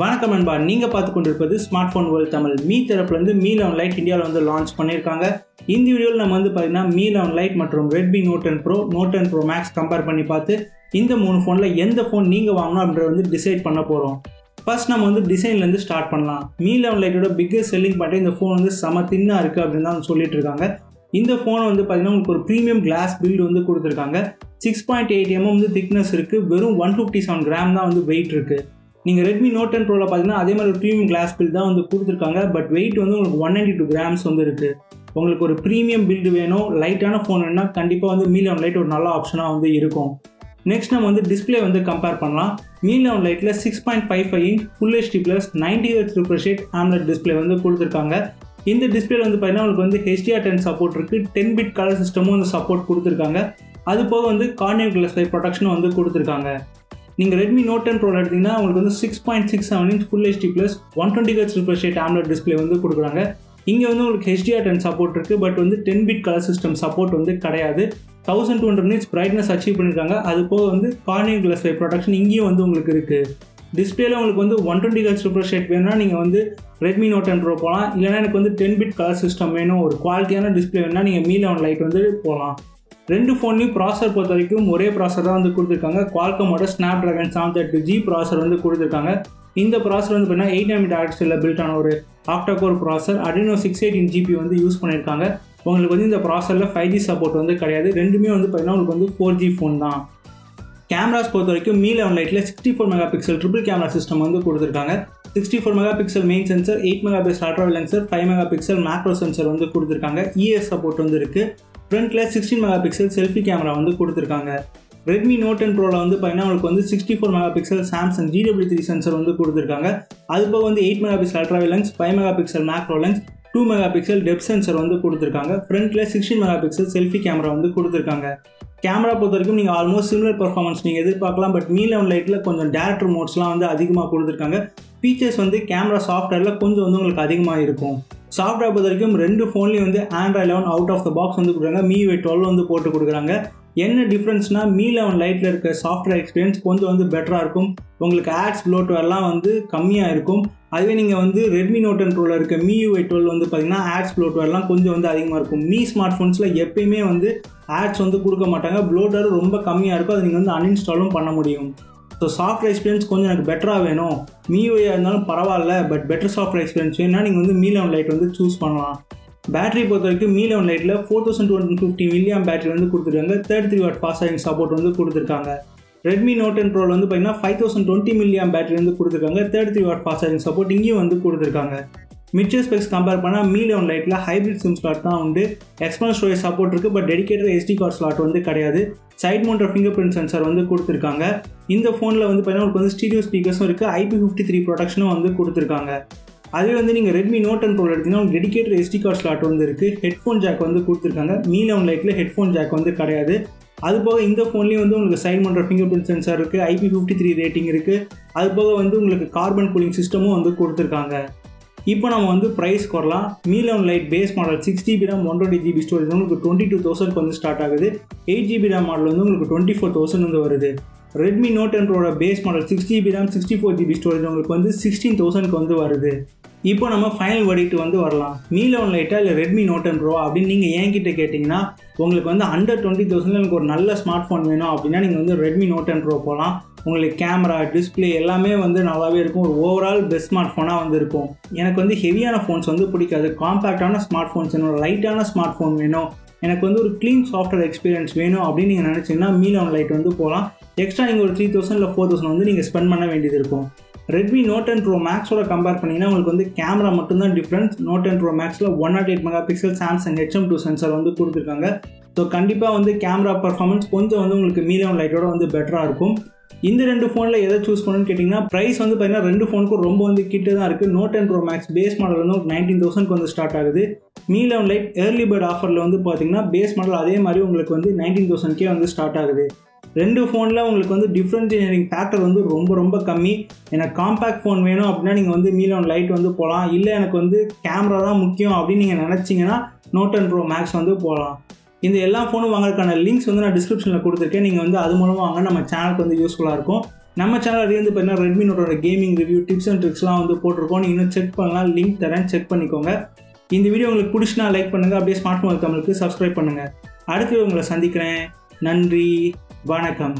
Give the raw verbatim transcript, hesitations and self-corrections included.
வணக்கம் நண்பா, நீங்க பார்த்து கொண்டிருப்பது smart phone world Tamil. Mi தரப்புல இருந்து மீ eleven லைட் இந்தியாவில் வந்து லான்ச் பண்ணியிருக்காங்க. இந்த வீடியோவில் நம்ம வந்து பார்த்தீங்கன்னா மீ eleven லைட் மற்றும் Redmi Note ten Pro Note ten Pro Max compare பண்ணி பார்த்து இந்த மூணு ஃபோனில் எந்த ஃபோன் நீங்கள் வாங்கணும் அப்படின்ற வந்து டிசைட் பண்ண போகிறோம். ஃபர்ஸ்ட் நம்ம வந்து டிசைன்லேருந்து ஸ்டார்ட் பண்ணலாம். மீ eleven லைட்டோட பிக்கஸ்ட் செல்லிங் பாயிண்ட் இந்த ஃபோன் வந்து செம தின்னாக இருக்குது அப்படின்னு தான் சொல்லிட்டு இருக்காங்க. இந்த ஃபோன் வந்து பார்த்தீங்கன்னா உங்களுக்கு ஒரு ப்ரீமியம் கிளாஸ் பில்டு வந்து கொடுத்துருக்காங்க. சிக்ஸ் பாயிண்ட் எயிட் எம்எம் வந்து திக்னஸ் இருக்குது. வெறும் ஒன் ஃபிஃப்டி செவன் கிராம் தான் வந்து வெயிட் இருக்குது. நீங்கள் ரெட்மி நோட் டென் ப்ரோவில் பார்த்தீங்கன்னா அதே மாதிரி ஒரு ப்ரீமியம் கிளாஸ் பில் தான் வந்து கொடுத்துருக்காங்க. பட் வெயிட் வந்து உங்களுக்கு ஒன் நைன்டி டூ கிராம்ஸ் வந்து இருக்குது. உங்களுக்கு ஒரு ப்ரீமியம் பில்டு வேணும், லைட்டான ஃபோன் வேணும்னா கண்டிப்பாக வந்து மீ eleven லைட் ஒரு நல்ல ஆப்ஷனாக வந்து இருக்கும். நெக்ஸ்ட் நம்ம வந்து டிஸ்பிளே வந்து கம்பேர் பண்ணலாம். மீ eleven லைட்டில் six point five five inch full HD plus ninety hertz refresh rate AMOLED display வந்து கொடுத்துருக்காங்க. இந்த டிஸ்பிளேல வந்து பார்த்தீங்கன்னா உங்களுக்கு வந்து ஹெச்டிஆர் டென் சப்போர்ட் இருக்குது. டென் பிட் கலர் சிஸ்டமும் வந்து சப்போர்ட் கொடுத்துருக்காங்க. அது போக வந்து கார்னிங் கிளாஸ் லைட் ப்ரொடெக்ஷனும் வந்து கொடுத்துருக்காங்க. நீங்கள் ரெட்மி நோட் டென் ப்ரோவில் எடுத்திங்கன்னா உங்களுக்கு வந்து six point six seven inch full HD plus one twenty hertz refresh rate AMOLED display வந்து கொடுக்குறாங்க. இங்கே வந்து உங்களுக்கு ஹெச்டிஆர் டென் சப்போர்ட் இருக்குது. பட் வந்து ten bit colour system support வந்து கிடையாது. Thousand two hundred nits brightness achieve பண்ணியிருக்காங்க. அது போக வந்து கார்னிங் கிளாஸ் லைட் ப்ரொடெக்ஷன் இங்கேயும் வந்து உங்களுக்கு இருக்குது. டிஸ்பிளேல உங்களுக்கு வந்து one twenty hertz refresh rate வேணும்னா நீங்கள் வந்து ரெட்மி நோட் டென் ப்ரோ போகலாம். இல்லைனா எனக்கு வந்து டென் பிட் கலர் சிஸ்டம் வேணும், ஒரு குவாலிட்டியான டிஸ்பிளே வேணும்னா நீங்கள் மீ eleven லைட் வந்து போகலாம். ரெண்டு ஃபோன்லையும் ப்ராசர் பொறுத்த வரைக்கும் ஒரே ப்ராசர் தான் வந்து கொடுத்துருக்காங்க. குவால்கமோட Snapdragon seven thirty G processor வந்து கொடுத்துருக்காங்க. இந்த ப்ராசர் வந்து பார்த்தீங்கன்னா எயிட் நைன் ஆக்சில் பில்ட் ஆன ஒரு octa core processor. Adreno six eighteen GPU வந்து யூஸ் பண்ணியிருக்காங்க. உங்களுக்கு வந்து இந்த ப்ராசரில் ஃபைவ் ஜி சப்போர்ட் வந்து கிடையாது. ரெண்டுமே வந்து பார்த்தீங்கன்னா உங்களுக்கு வந்து ஃபோர் ஜி ஃபோன் தான். கேமராஸ் பொறுத்த வரைக்கும் மீ eleven லைட்டில் sixty four mega pixel triple camera system வந்து கொடுத்துருக்காங்க. Sixty four mega pixel main sensor, eight mega pixel ultra lens, five mega pixel macro sensor வந்து கொடுத்துருக்காங்க. இஎஸ் சப்போர்ட் வந்து இருக்குது. ஃப்ரண்ட்டில் sixteen mega pixel selfie camera வந்து கொடுத்துருக்காங்க. ரெட்மி நோட் டென் ப்ரோவில் வந்து பார்த்தீங்கன்னா உங்களுக்கு வந்து sixty four mega pixel Samsung G W three sensor வந்து கொடுத்துருக்காங்க. அதுபோக வந்து eight mega pixel ultra lens, five mega pixel macro lens, two mega pixel depth sensor வந்து கொடுத்துருக்காங்க. ஃப்ரண்ட்டில் sixteen mega pixel selfie camera வந்து கொடுத்துருக்காங்க. கேமரா பொறுத்த வரைக்கும் நீங்கள் ஆல்மோஸ்ட் சிமிலர் பர்ஃபார்மன்ஸ் நீங்கள் எதிர்பார்க்கலாம். பட் மீ eleven லைட்டில் கொஞ்சம் டேரக்டர் மோட்ஸ்லாம் வந்து அதிகமாக கொடுத்துருக்காங்க. ஃபீச்சர்ஸ் வந்து கேமரா சாஃப்ட்வேரில் கொஞ்சம் வந்து உங்களுக்கு அதிகமாக இருக்கும். சாஃப்ட்வேர் பொறுத்த வரைக்கும் ரெண்டு ஃபோன்லேயும் வந்து Android eleven out of the box வந்து கொடுக்குறாங்க. M I U I twelve வந்து போட்டு கொடுக்குறாங்க. என்ன டிஃப்ரென்ஸ்னால் மீ eleven லைட்டில் இருக்க சாஃப்ட்வேர் எக்ஸ்பீரியன்ஸ் கொஞ்சம் வந்து பெட்டராக இருக்கும். உங்களுக்கு ஆட்ஸ் ப்ளோட்வேர்லாம் வந்து கம்மியாக இருக்கும். அதுவே நீங்கள் வந்து ரெட்மி நோட் டென் ப்ரோவில் இருக்க M I U I twelve வந்து பார்த்தீங்கன்னா ஆட்ஸ் ப்ளோட்வேர்லாம் கொஞ்சம் வந்து அதிகமாக இருக்கும். மீ ஸ்மார்ட் ஃபோன்ஸில் எப்பயுமே வந்து ஆட்ஸ் வந்து கொடுக்க மாட்டாங்க. ப்ளோட்வேர் ரொம்ப கம்மியாக இருக்கும். அது நீங்கள் வந்து அன்இன்ஸ்டாலும் பண்ண முடியும். ஸோ சாஃப்ட்வேர் எக்ஸ்பீரியன்ஸ் கொஞ்சம் எனக்கு பெட்டராக வேணும், M I U I இருந்தாலும் பரவாயில்ல, பட் பெட்டர் சாஃப்ட்வேர் எக்ஸ்பீரியன்ஸ் வேணும்னா நீங்கள் வந்து மீ eleven லைட் வந்து சூஸ் பண்ணலாம். பேட்டரி பொறுத்த வரைக்கும் மீ eleven லைட்டில் four thousand two hundred fifty milliamp battery வந்து கொடுத்துருக்காங்க. Thirty three watt fast charging support வந்து கொடுத்துருக்காங்க. ரெட்மி நோட் டென் ப்ரோவில் வந்து பார்த்தீங்கன்னா five thousand twenty milliamp battery வந்து கொடுத்துருக்காங்க. Thirty three watt fast charging support இங்கேயும் வந்து கொடுத்துருக்காங்க. மிச்சர் ஸ்பெக்ஸ் கம்பேர் பண்ணால் மீ eleven லைட்டில் ஹைப்ரிட் சிம் ஸ்லாட் தான் உண்டு. எக்ஸ்டர்னல் ஸ்டோரேஜ் சப்போர்ட் இருக்குது. But dedicated SD card slot வந்து கிடையாது. Side mounted finger print sensor வந்து கொடுத்துருக்காங்க. இந்த ஃபோனில் வந்து பார்த்தீங்கன்னா உங்களுக்கு வந்து ஸ்டீரியோ ஸ்பீக்கர்ஸும் இருக்குது. ஐபி ஃபிஃப்டி த்ரீ ப்ரொடெக்ஷனும் வந்து கொடுத்துருக்காங்க. அதே வந்து நீங்கள் ரெட்மி நோட் டென் ப்ரோவில் எடுத்திங்கன்னா உங்களுக்கு டெடிகேட்டட் எஸ்டி கார்டு ஸ்லாட் வந்து இருக்குது. ஹெட்ஃபோன் ஜாக் வந்து கொடுத்துருக்காங்க. மீ eleven லைட்டில் ஹெட்ஃபோன் ஜாக் வந்து கிடையாது. அதுபோக இந்த ஃபோன்லேயும் வந்து உங்களுக்கு side mounted finger print sensor இருக்குது. ஐபி ஃபிஃப்டி த்ரீ ரேட்டிங் இருக்குது. அதுபோக வந்து உங்களுக்கு கார்பன் கூலிங் சிஸ்டமும் வந்து கொடுத்துருக்காங்க. இப்போ நம்ம வந்து ப்ரைஸ் குறலாம். Mi eleven lite base model six GB RAM one twenty GB storage உங்களுக்கு டுவெண்ட்டி டூ தௌசண்ட் வந்து ஸ்டார்ட் ஆகுது. எயிட் ஜிபி ரேம் மாடல் வந்து உங்களுக்கு டுவெண்ட்டி ஃபோர் தௌசண்ட் வந்து வருது. ரெட்மி நோட் டென் ப்ரோட base model six GB RAM sixty four GB storage உங்களுக்கு வந்து சிக்ஸ்டீன் தௌசண்ட்க்கு வந்து வருது. இப்போ நம்ம ஃபைனல் வெர்டிக்ட் வந்து வரலாம். மீ eleven லைட்டா இல்லை ரெட்மி நோட் டென் ப்ரோ அப்படின்னு நீங்கள் என்கிட்ட கேட்டிங்கன்னா உங்களுக்கு வந்து அண்டர் டுவெண்ட்டி தௌசண்ட்ல எனக்கு ஒரு நல்ல ஸ்மார்ட் ஃபோன் வேணும் அப்படின்னா நீங்கள் வந்து ரெட்மி நோட் டென் ப்ரோ போகலாம். உங்களுக்கு கேமரா, டிஸ்பிளே எல்லாமே வந்து நல்லாவே இருக்கும். ஒரு ஓவரால் பெஸ்ட் ஸ்மார்ட் ஃபோனாக வந்து இருக்கும். எனக்கு வந்து ஹெவியான ஃபோன்ஸ் வந்து பிடிக்காது. காம்பேக்டான ஸ்மார்ட் ஃபோன்ஸ் வேணும், லைட்டான ஸ்மார்ட் ஃபோன் வேணும், எனக்கு வந்து ஒரு க்ளீன் சாஃப்ட்வேர் எக்ஸ்பீரியன்ஸ் வேணும் அப்படின்னு நீங்கள் நினச்சிங்கன்னா மீ eleven லைட் வந்து போகலாம். எக்ஸ்ட்ரா நீங்கள் ஒரு த்ரீ தௌசண்ட் இல்லை ஃபோர் தௌசண்ட் வந்து நீங்கள் ஸ்பெண்ட் பண்ண வேண்டியது இருக்கும். ரெட்மி நோட் டென் ப்ரோ மேக்ஸோட கம்பேர் பண்ணிங்கன்னா உங்களுக்கு வந்து கேமரா மட்டும்தான் டிஃப்ரென்ஸ். நோட் டென் ப்ரோ மேக்ஸில் one nought eight mega pixel Samsung HM two sensor வந்து கொடுத்துருக்காங்க. ஸோ கண்டிப்பாக வந்து கேமரா பர்ஃபார்மன்ஸ் கொஞ்சம் வந்து உங்களுக்கு மீ eleven லைட்டோட வந்து பெட்டராக இருக்கும். இந்த ரெண்டு ஃபோனில் எதை சூஸ் பண்ணணும்னு கேட்டிங்கன்னா ப்ரைஸ் வந்து பார்த்தீங்கன்னா ரெண்டு ஃபோனுக்கும் ரொம்ப வந்து கிட்ட தான் இருக்குது. Note ten Pro Max base model வந்து நைன்டீன் தௌசண்ட்க்கு வந்து ஸ்டார்ட் ஆகுது. Mi eleven lite early bird ஆஃபரில் வந்து பார்த்தீங்கன்னா பேஸ் மாடல் அதே மாதிரி உங்களுக்கு வந்து நைன்டீன் தௌசண்ட்கே வந்து ஸ்டார்ட் ஆகுது. ரெண்டு ஃபோனில் உங்களுக்கு வந்து டிஃப்ரென்ஷியேட்டிங் ஃபேக்டர் வந்து ரொம்ப ரொம்ப கம்மி. எனக்கு காம்பேக்ட் ஃபோன் வேணும் அப்படின்னா நீங்கள் வந்து மீ eleven லைட் வந்து போகலாம். இல்லை எனக்கு வந்து கேமரா தான் முக்கியம் அப்படின்னு நீங்கள் நினச்சிங்கன்னா நோட் டென் ப்ரோ மேக்ஸ் வந்து போகலாம். இந்த எல்லா ஃபோனும் வாங்குறதுக்கான லிங்க்ஸ் வந்து நான் டிஸ்கிரிப்ஷனில் கொடுத்துருக்கேன். நீங்கள் வந்து அது மூலமாக வாங்க, நம்ம சேனலுக்கு வந்து யூஸ்ஃபுல்லாக இருக்கும். நம்ம சேனல்ல இருந்து பண்ண Redmi Note ஓட கேமிங் ரிவ்யூ டிப்ஸ் அண்ட் ட்ரிக்ஸ்லாம் வந்து போட்டுருக்கோம். நீங்க செக் பண்ணலாம், லிங்க் தரேன், செக் பண்ணிக்கோங்க. இந்த வீடியோ உங்களுக்கு பிடிச்சினா லைக் பண்ணுங்க, அப்படியே ஸ்மார்ட் மொபைல் தமிழுக்கு சப்ஸ்கிரைப் பண்ணுங்க. அடுத்து உங்களை சந்திக்கிறேன். நன்றி, வணக்கம்.